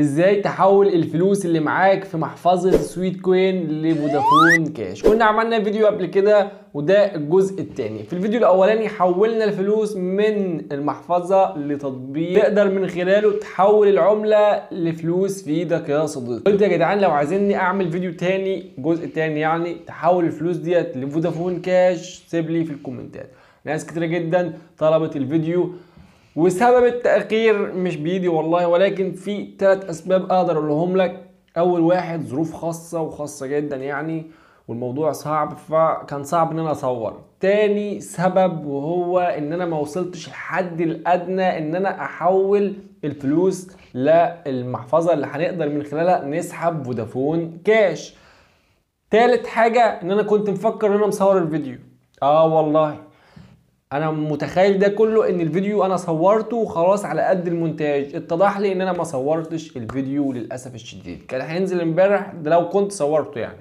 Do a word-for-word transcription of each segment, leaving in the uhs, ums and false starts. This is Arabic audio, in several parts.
ازاي تحول الفلوس اللي معاك في محفظه سويت كوين لفودافون كاش. كنا عملنا فيديو قبل كده وده الجزء الثاني. في الفيديو الاولاني حولنا الفلوس من المحفظه لتطبيق تقدر من خلاله تحول العمله لفلوس في ايدك يا صديقي. انت يا جدعان لو عايزيني اعمل فيديو ثاني، جزء ثاني يعني، تحول الفلوس ديت لفودافون كاش، سيب لي في الكومنتات. ناس كتير جدا طلبت الفيديو وسبب التأخير مش بيدي والله، ولكن في ثلاث أسباب أقدر أقولهم لك. أول واحد ظروف خاصة وخاصة جدا يعني، والموضوع صعب فكان صعب إن أنا أصور. تاني سبب وهو إن أنا ما وصلتش الحد الأدنى إن أنا أحول الفلوس للمحفظة اللي هنقدر من خلالها نسحب فودافون كاش. تالت حاجة إن أنا كنت مفكر إن أنا مصور الفيديو. آه والله انا متخيل ده كله ان الفيديو انا صورته وخلاص على قد المونتاج. اتضح لي ان انا ما صورتش الفيديو للاسف الشديد، كان هينزل امبارح ده لو كنت صورته يعني،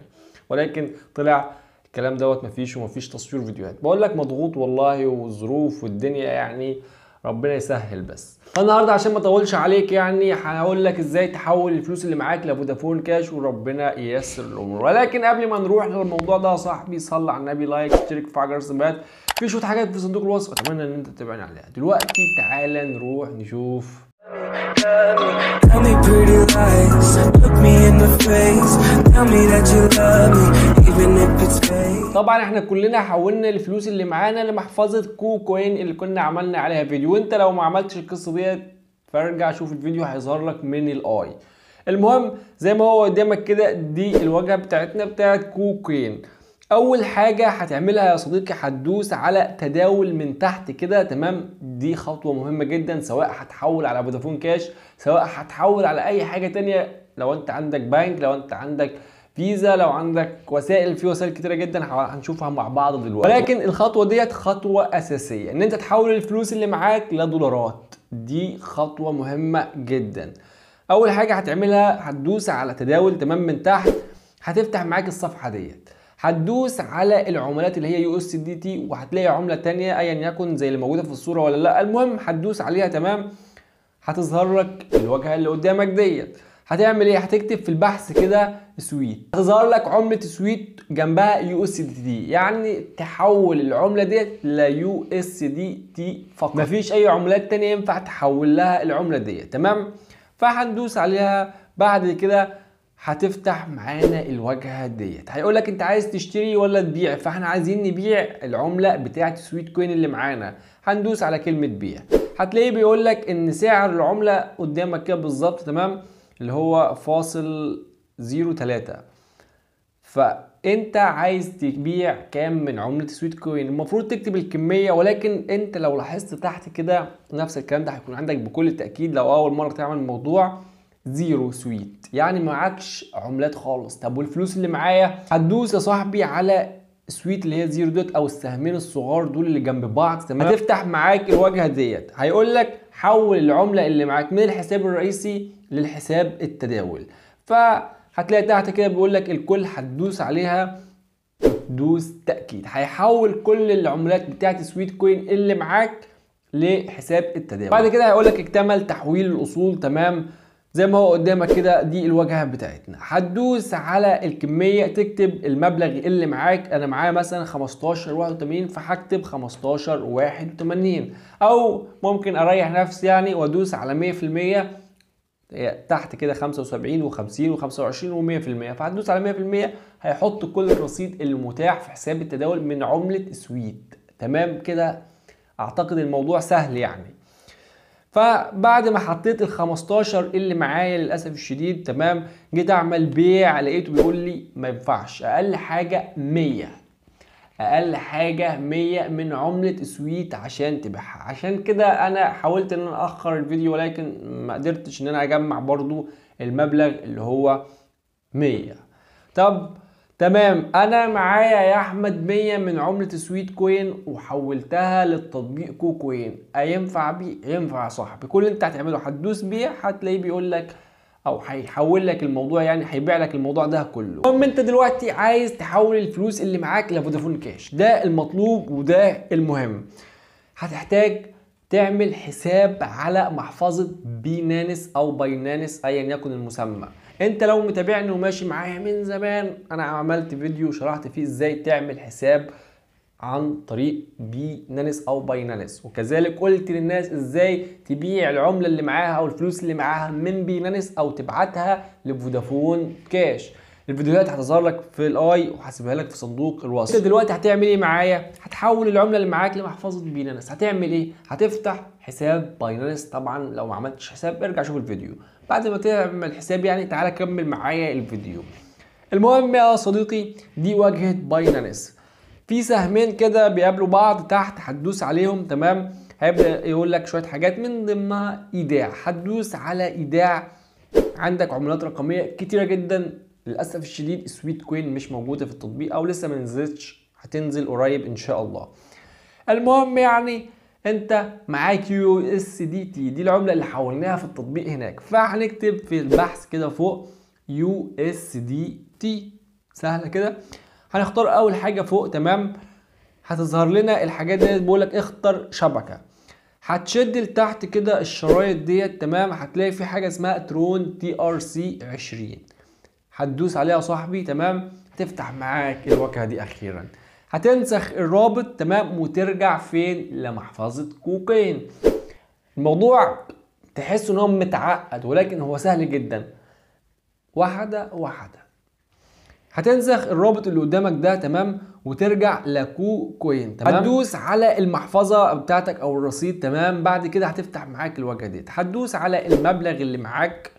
ولكن طلع الكلام دوت مفيش ومفيش تصوير فيديوهات. بقول لك مضغوط والله والظروف والدنيا يعني، ربنا يسهل. بس النهارده عشان ما اطولش عليك يعني هقول لك ازاي تحول الفلوس اللي معاك لفودافون كاش وربنا ييسر الامور. ولكن قبل ما نروح للموضوع ده يا صاحبي، صل على النبي، لايك، اشترك في عجله التنبيهات، في شويه حاجات في صندوق الوصف اتمنى ان انت تتابعني عليها. دلوقتي تعالى نروح نشوف. طبعا احنا كلنا حولنا الفلوس اللي معانا لمحفظه كوكوين اللي كنا عملنا عليها فيديو، وانت لو ما عملتش القصه ديت فارجع شوف الفيديو هيظهر لك من الاي. المهم زي ما هو قدامك كده، دي الواجهه بتاعتنا بتاعت كوكوين. اول حاجه هتعملها يا صديقي هتدوس على تداول من تحت كده، تمام؟ دي خطوه مهمه جدا سواء هتحول على فودافون كاش، سواء هتحول على اي حاجه تانية. لو انت عندك بنك، لو انت عندك فيزا، لو عندك وسائل، في وسائل كتيره جدا هنشوفها مع بعض دلوقتي. ولكن الخطوه ديت خطوه اساسيه ان انت تحول الفلوس اللي معاك لدولارات، دي خطوه مهمه جدا. اول حاجه هتعملها هتدوس على تداول، تمام؟ من تحت هتفتح معاك الصفحه ديت، هتدوس على العملات اللي هي يو اس دي تي، وهتلاقي عمله ثانيه ايا يكن زي اللي موجوده في الصوره ولا لا، المهم هتدوس عليها، تمام؟ هتظهر لك الواجهه اللي قدامك ديت. هتعمل ايه؟ هتكتب في البحث كده سويت، هتظهر لك عمله سويت جنبها يو اس دي تي، يعني تحول العمله ديت ل يو اس دي تي فقط، مفيش اي عملات ثانيه ينفع تحول لها العمله ديت، تمام؟ فهندوس عليها. بعد كده هتفتح معانا الواجهه ديت، هيقول لك انت عايز تشتري ولا تبيع، فاحنا عايزين نبيع العمله بتاعه سويت كوين اللي معانا، هندوس على كلمه بيع. هتلاقيه بيقول لك ان سعر العمله قدامك كده بالظبط، تمام؟ اللي هو فاصل زيرو تلاتة. فانت عايز تبيع كام من عمله سويت كوين؟ المفروض تكتب الكميه، ولكن انت لو لاحظت تحت كده نفس الكلام ده هيكون عندك بكل تاكيد لو اول مره تعمل الموضوع. زيرو سويت يعني معكش عملات خالص. طب والفلوس اللي معايا؟ هتدوس يا صاحبي على سويت اللي هي زيرو دوت او السهمين الصغار دول اللي جنب بعض، تمام؟ هتفتح معاك الواجهه ديت، هيقول لك حول العمله اللي معاك من الحساب الرئيسي للحساب التداول. فهتلاقي تحت كده بيقول لك الكل، هتدوس عليها دوس تاكيد، هيحول كل العملات بتاعت سويت كوين اللي معاك لحساب التداول. بعد كده هيقول لك اكتمل تحويل الاصول، تمام؟ زي ما هو قدامك كده، دي الواجهه بتاعتنا. هتدوس على الكميه، تكتب المبلغ اللي معاك. انا معايا مثلا خمستاشر واحد وتمانين، فهكتب خمستاشر واحد وتمانين، او ممكن اريح نفسي يعني وادوس على مية في المية تحت كده، خمسة وسبعين وخمسين وخمسة وعشرين ومية في المية، فهتدوس على مية في المية هيحط كل الرصيد المتاح في حساب التداول من عمله سويت، تمام كده؟ اعتقد الموضوع سهل يعني. فبعد ما حطيت ال خمستاشر اللي معايا للاسف الشديد، تمام؟ جيت اعمل بيع لقيته بيقول لي ما ينفعش، اقل حاجه مية، اقل حاجه مية من عمله سويت عشان تبيعها. عشان كده انا حاولت ان انا اخر الفيديو، ولكن ما قدرتش ان انا اجمع برضو المبلغ اللي هو مية. طب تمام، انا معايا يا احمد مية من عمله سويت كوين وحولتها للتطبيق كوكوين، اينفع بيع؟ ينفع يا صاحبي. كل اللي انت هتعمله هتدوس بيع، هتلاقيه بيقول لك او هيحول لك الموضوع يعني، هيبيع لك الموضوع ده كله. المهم انت دلوقتي عايز تحول الفلوس اللي معاك لفودافون كاش، ده المطلوب وده المهم. هتحتاج تعمل حساب على محفظة بينانس او باينانس ايا يكن المسمى. انت لو متابعني وماشي معايا من زمان انا عملت فيديو شرحت فيه ازاي تعمل حساب عن طريق بينانس او باينانس، وكذلك قلت للناس ازاي تبيع العملة اللي معاها او الفلوس اللي معاها من بينانس او تبعتها لفودافون كاش. الفيديوهات هتظهر لك في الاي وهسيبها لك في صندوق الوصف. انت دلوقتي هتعمل ايه معايا؟ هتحول العمله اللي معاك لمحفظه بينانس. هتعمل ايه؟ هتفتح حساب باينانس. طبعا لو ما عملتش حساب ارجع شوف الفيديو. بعد ما تعمل حساب يعني تعالى كمل معايا الفيديو. المهم يا صديقي دي واجهه باينانس. في سهمين كده بيقابلوا بعض تحت، هتدوس عليهم تمام، هيبدا يقول لك شويه حاجات من ضمنها ايداع. هتدوس على ايداع، عندك عملات رقميه كتيره جدا. للاسف الشديد السويت كوين مش موجوده في التطبيق او لسه ما نزلتش، هتنزل قريب ان شاء الله. المهم يعني انت معاك يو اس دي تي، دي العمله اللي حولناها في التطبيق هناك، فهنكتب في البحث كده فوق يو اس دي تي، سهله كده. هنختار اول حاجه فوق تمام، هتظهر لنا الحاجات ديت بيقول لك اختر شبكه. هتشد لتحت كده الشرايط ديت تمام، هتلاقي في حاجه اسمها ترون تي ار سي عشرين، هتدوس عليها يا صاحبي تمام. هتفتح معاك الواجهه دي اخيرا، هتنسخ الرابط تمام وترجع فين؟ لمحفظه كوكين. الموضوع تحس ان هو متعقد ولكن هو سهل جدا. واحده واحده هتنسخ الرابط اللي قدامك ده تمام وترجع لكوكوين تمام. هتدوس على المحفظه بتاعتك او الرصيد تمام. بعد كده هتفتح معاك الواجهه دي، هتدوس على المبلغ اللي معاك.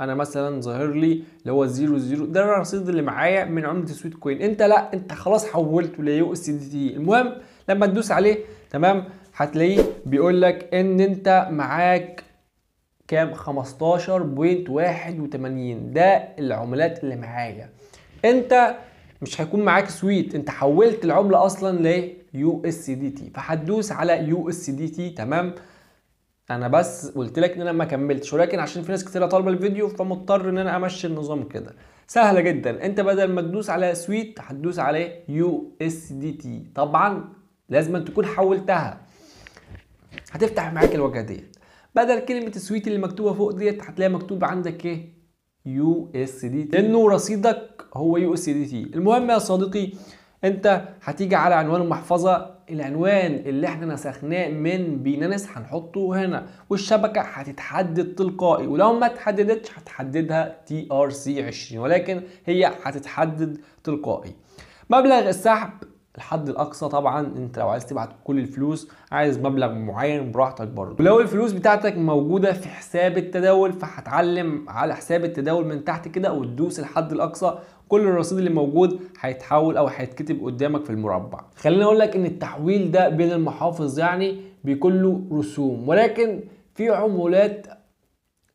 انا مثلا ظاهر لي اللي هو صفر صفر، ده الرصيد اللي معايا من عمله السويت كوين. انت لا، انت خلاص حولته ليو اس دي تي. المهم لما تدوس عليه تمام هتلاقيه بيقول لك ان انت معاك كام؟ خمستاشر فاصلة واحد وتمانين. ده العملات اللي معايا. انت مش هيكون معاك سويت، انت حولت العمله اصلا ل يو اس دي تي، فهتدوس على يو اس دي تي تمام. انا بس قلت لك ان انا ما كملتش، ولكن عشان في ناس كتير طالبه الفيديو فمضطر ان انا امشي النظام كده. سهله جدا، انت بدل ما تدوس على سويت هتدوس على يو اس دي تي. طبعا لازم تكون حولتها. هتفتح معاك الواجهه ديت، بدل كلمه السويت اللي مكتوبه فوق ديت هتلاقي مكتوب عندك ايه؟ يو اس دي تي، لانه رصيدك هو يو اس دي تي. المهم يا صديقي انت هتيجي على عنوان المحفظه، العنوان اللي احنا نسخناه من بينانس هنحطه هنا، والشبكه هتتحدد تلقائي، ولو ما اتحددتش هتحددها تي ار سي عشرين، ولكن هي هتتحدد تلقائي. مبلغ السحب الحد الاقصى، طبعا انت لو عايز تبعت كل الفلوس، عايز مبلغ معين براحتك برضه. ولو الفلوس بتاعتك موجوده في حساب التداول فهتعلم على حساب التداول من تحت كده وتدوس الحد الاقصى، كل الرصيد اللي موجود هيتحول او هيتكتب قدامك في المربع. خليني اقول لك ان التحويل ده بين المحافظ يعني بيكون له رسوم، ولكن في عمولات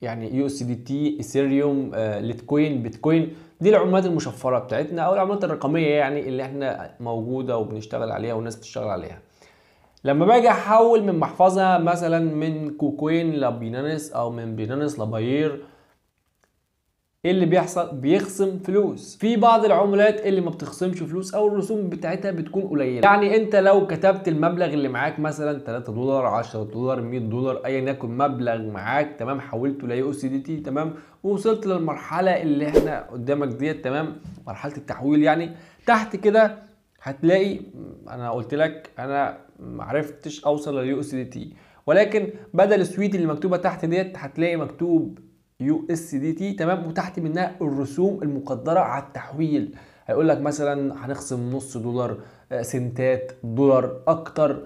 يعني يو اس دي تي، ايثيريوم، آه، ليتكوين، بيتكوين، دي العملات المشفره بتاعتنا او العملات الرقميه يعني اللي احنا موجوده وبنشتغل عليها والناس بتشتغل عليها. لما باجي احول من محفظه مثلا من كوكوين لبينانس او من بينانس لباير، ايه اللي بيحصل؟ بيخصم فلوس. في بعض العملات اللي ما بتخصمش فلوس او الرسوم بتاعتها بتكون قليله، يعني انت لو كتبت المبلغ اللي معاك مثلا تلاتة دولار، عشرة دولار، مية دولار، ايا يكن مبلغ معاك تمام، حولته ليو اس دي تي تمام، ووصلت للمرحله اللي احنا قدامك ديت تمام، مرحله التحويل يعني. تحت كده هتلاقي انا قلت لك انا ما عرفتش اوصل لليو اس دي تي، ولكن بدل السويت اللي مكتوبه تحت ديت هتلاقي مكتوب يو اس دي تي تمام، وتحت منها الرسوم المقدره على التحويل. هيقول لك مثلا هنخصم نص دولار، سنتات، دولار اكتر،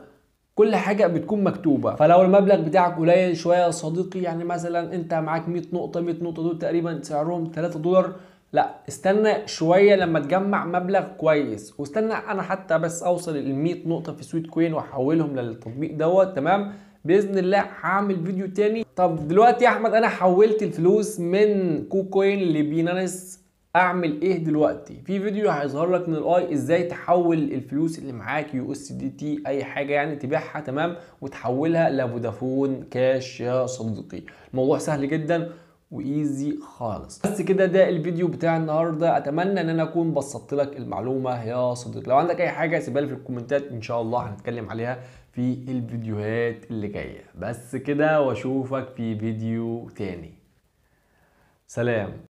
كل حاجه بتكون مكتوبه. فلو المبلغ بتاعك قليل شويه يا صديقي، يعني مثلا انت معاك مية نقطه، مية نقطه دول تقريبا سعرهم تلاتة دولار، لا استنى شويه لما تجمع مبلغ كويس، واستنى انا حتى بس اوصل ل مية نقطه في سويت كوين واحولهم للتطبيق دوت تمام. باذن الله هعمل فيديو تاني. طب دلوقتي يا احمد انا حولت الفلوس من كوكوين لبينانس، اعمل ايه دلوقتي؟ في فيديو هيظهر لك من الاي ازاي تحول الفلوس اللي معاك يو اس دي تي، اي حاجه يعني تبيعها تمام، وتحولها لفودافون كاش يا صديقي. الموضوع سهل جدا وايزي خالص. بس كده ده الفيديو بتاع النهارده، اتمنى ان انا اكون بسطت لك المعلومه يا صديقي. لو عندك اي حاجه سيبها لي في الكومنتات، ان شاء الله هنتكلم عليها في الفيديوهات اللي جايه. بس كده واشوفك في فيديو تاني، سلام.